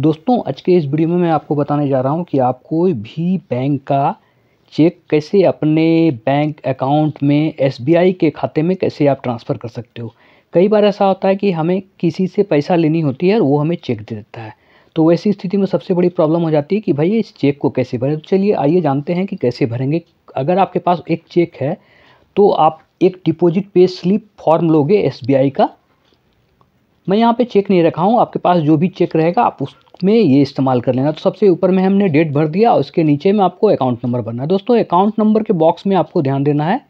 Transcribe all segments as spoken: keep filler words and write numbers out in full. दोस्तों आज के इस वीडियो में मैं आपको बताने जा रहा हूं कि आप कोई भी बैंक का चेक कैसे अपने बैंक अकाउंट में एस बी आई के खाते में कैसे आप ट्रांसफ़र कर सकते हो। कई बार ऐसा होता है कि हमें किसी से पैसा लेनी होती है और वो हमें चेक दे देता है, तो वैसी स्थिति में सबसे बड़ी प्रॉब्लम हो जाती है कि भाई इस चेक को कैसे भरें। तो चलिए आइए जानते हैं कि कैसे भरेंगे। अगर आपके पास एक चेक है तो आप एक डिपॉजिट पे स्लिप फॉर्म लोगे एस बी आई का। मैं यहाँ पे चेक नहीं रखा हूँ, आपके पास जो भी चेक रहेगा आप उसमें ये इस्तेमाल कर लेना। तो सबसे ऊपर में हमने डेट भर दिया और उसके नीचे में आपको अकाउंट नंबर भरना है। दोस्तों अकाउंट नंबर के बॉक्स में आपको ध्यान देना है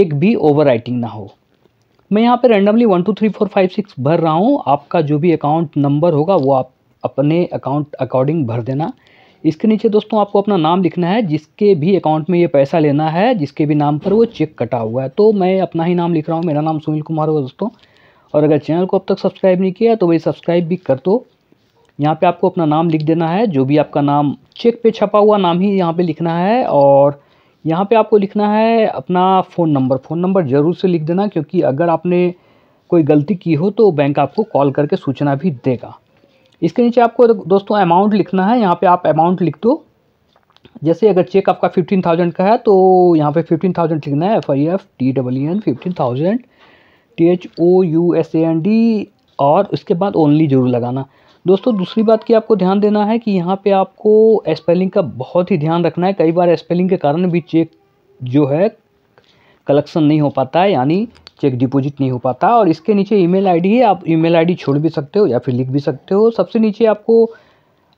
एक भी ओवरराइटिंग ना हो। मैं यहाँ पे randomly one two three four five six भर रहा हूँ। आपका जो भी अकाउंट नंबर होगा वो आप अपने अकाउंट अकॉर्डिंग भर देना। इसके नीचे दोस्तों आपको अपना नाम लिखना है, जिसके भी अकाउंट में ये पैसा लेना है, जिसके भी नाम पर वो चेक कटा हुआ है। तो मैं अपना ही नाम लिख रहा हूँ, मेरा नाम सुनील कुमार होगा दोस्तों। और अगर चैनल को अब तक सब्सक्राइब नहीं किया तो भाई सब्सक्राइब भी कर दो। यहाँ पे आपको अपना नाम लिख देना है, जो भी आपका नाम चेक पे छपा हुआ नाम ही यहाँ पे लिखना है। और यहाँ पे आपको लिखना है अपना फ़ोन नंबर। फ़ोन नंबर ज़रूर से लिख देना, क्योंकि अगर आपने कोई गलती की हो तो बैंक आपको कॉल करके सूचना भी देगा। इसके नीचे आपको दोस्तों अमाउंट लिखना है, यहाँ पे आप अमाउंट लिख दो। जैसे अगर चेक आपका फिफ्टीन थाउजेंड का है तो यहाँ पे फिफ्टीन थाउजेंड लिखना है, F I F T double E N fifteen thousand T H O U S A N D, और उसके बाद ओनली जरूर लगाना। दोस्तों दूसरी बात की आपको ध्यान देना है कि यहाँ पे आपको स्पेलिंग का बहुत ही ध्यान रखना है। कई बार स्पेलिंग के कारण भी चेक जो है कलेक्शन नहीं हो पाता है, यानी चेक डिपॉजिट नहीं हो पाता। और इसके नीचे ईमेल आईडी है, आप ईमेल आईडी छोड़ भी सकते हो या फिर लिख भी सकते हो। सबसे नीचे आपको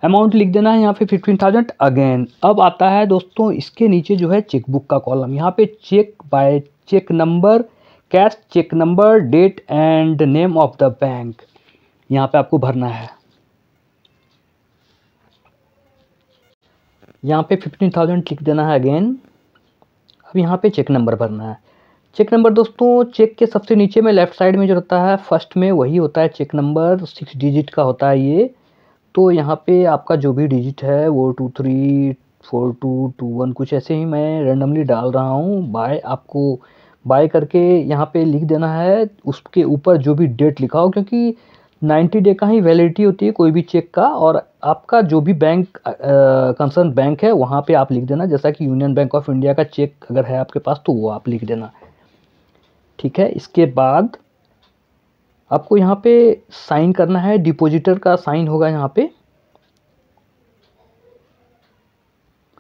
अमाउंट लिख देना है, यहाँ पे फिफ्टीन थाउजेंड अगेन। अब आता है दोस्तों इसके नीचे जो है चेकबुक का कॉलम। यहाँ पे cheque by cheque number, cash cheque number, date and name of the bank यहाँ पे आपको भरना है। यहाँ पे फिफ्टीन थाउजेंड लिख देना है अगेन। अब यहाँ पे चेक नंबर भरना है। चेक नंबर दोस्तों चेक के सबसे नीचे में लेफ़्ट साइड में जो रहता है फर्स्ट में वही होता है चेक नंबर, सिक्स डिजिट का होता है ये। तो यहाँ पे आपका जो भी डिजिट है वो two three four two two one कुछ ऐसे ही मैं रैंडमली डाल रहा हूँ। बाय आपको बाय करके यहाँ पे लिख देना है, उसके ऊपर जो भी डेट लिखा हो, क्योंकि नाइन्टी डे का ही वैलिडिटी होती है कोई भी चेक का। और आपका जो भी बैंक कंसर्न बैंक है वहाँ पर आप लिख देना, जैसा कि यूनियन बैंक ऑफ इंडिया का चेक अगर है आपके पास तो वो आप लिख देना, ठीक है। इसके बाद आपको यहाँ पे साइन करना है, डिपॉजिटर का साइन होगा यहाँ पे।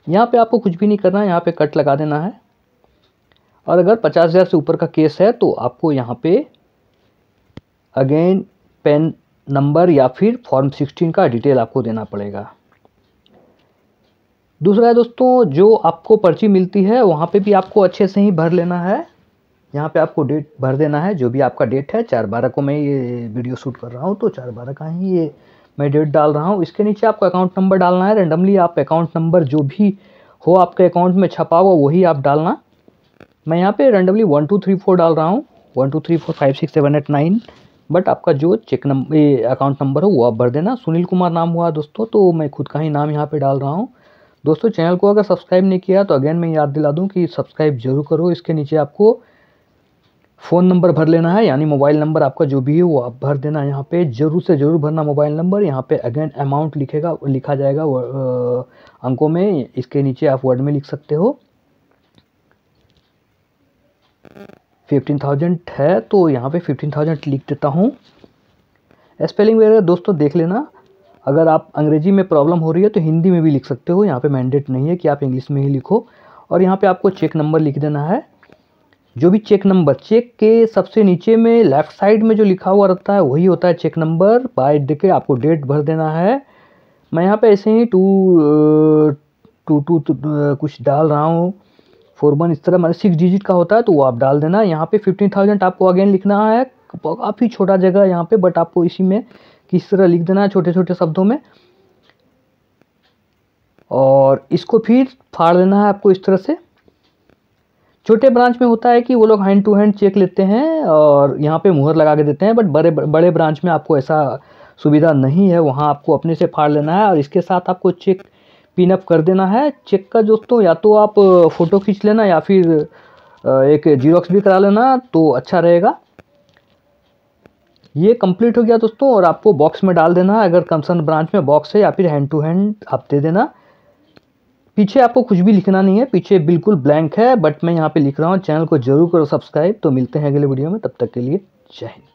यहाँ पे आपको कुछ भी नहीं करना है, यहाँ पे कट लगा देना है। और अगर पचास हज़ार से ऊपर का केस है तो आपको यहाँ पे अगेन पैन नंबर या फिर फॉर्म सिक्सटीन का डिटेल आपको देना पड़ेगा। दूसरा है दोस्तों जो आपको पर्ची मिलती है वहाँ पे भी आपको अच्छे से ही भर लेना है। यहाँ पे आपको डेट भर देना है, जो भी आपका डेट है। चार बारह को मैं ये वीडियो शूट कर रहा हूँ तो चार बारह का ही ये मैं डेट डाल रहा हूँ। इसके नीचे आपको अकाउंट नंबर डालना है। रैंडमली आप अकाउंट नंबर जो भी हो आपके अकाउंट में छपा हुआ वही आप डालना। मैं यहाँ पे randomly one two three four डाल रहा हूँ, one two three four five six seven eight nine. But आपका जो चेक नंबर अकाउंट नंबर हो वो आप भर देना। सुनील कुमार नाम हुआ दोस्तों, तो मैं खुद का ही नाम यहाँ पर डाल रहा हूँ। दोस्तों चैनल को अगर सब्सक्राइब नहीं किया तो अगेन मैं याद दिला दूँ कि सब्सक्राइब जरूर करो। इसके नीचे आपको फ़ोन नंबर भर लेना है, यानी मोबाइल नंबर आपका जो भी है वो आप भर देना। यहाँ पे ज़रूर से ज़रूर भरना मोबाइल नंबर। यहाँ पे अगेन अमाउंट लिखेगा लिखा जाएगा अंकों में, इसके नीचे आप वर्ड में लिख सकते हो। फिफ्टीन थाउजेंड है तो यहाँ पे फिफ्टीन थाउजेंड लिख देता हूँ। स्पेलिंग वगैरह दोस्तों देख लेना, अगर आप अंग्रेजी में प्रॉब्लम हो रही है तो हिंदी में भी लिख सकते हो। यहाँ पर मैंडेट नहीं है कि आप इंग्लिश में ही लिखो। और यहाँ पर आपको चेक नंबर लिख देना है, जो भी चेक नंबर चेक के सबसे नीचे में लेफ़्ट साइड में जो लिखा हुआ रहता है वही होता है चेक नंबर। बाय देके आपको डेट भर देना है। मैं यहाँ पे ऐसे ही two two two, two, two कुछ डाल रहा हूँ, फोर वन इस तरह। मतलब सिक्स डिजिट का होता है तो वो आप डाल देना। यहाँ पे फिफ्टीन थाउजेंड आपको अगेन लिखना है, काफ़ी छोटा जगह यहाँ पे, बट आपको इसी में किस तरह लिख देना है छोटे छोटे शब्दों में। और इसको फिर फाड़ देना है आपको इस तरह से। छोटे ब्रांच में होता है कि वो लोग हैंड टू हैंड चेक लेते हैं और यहाँ पे मुहर लगा के देते हैं, बट बड़े बड़े ब्रांच में आपको ऐसा सुविधा नहीं है। वहाँ आपको अपने से फाड़ लेना है और इसके साथ आपको चेक पिनअप कर देना है। चेक का दोस्तों या तो आप फ़ोटो खींच लेना या फिर एक जीरोक्स भी करा लेना तो अच्छा रहेगा। ये कंप्लीट हो गया दोस्तों, और आपको बॉक्स में डाल देना, अगर कंसर्न ब्रांच में बॉक्स है या फिर हैंड टू हैंड आप दे देना। पीछे आपको कुछ भी लिखना नहीं है, पीछे बिल्कुल ब्लैंक है, बट मैं यहाँ पे लिख रहा हूँ। चैनल को जरूर करो सब्सक्राइब। तो मिलते हैं अगले वीडियो में, तब तक के लिए जय हिंद।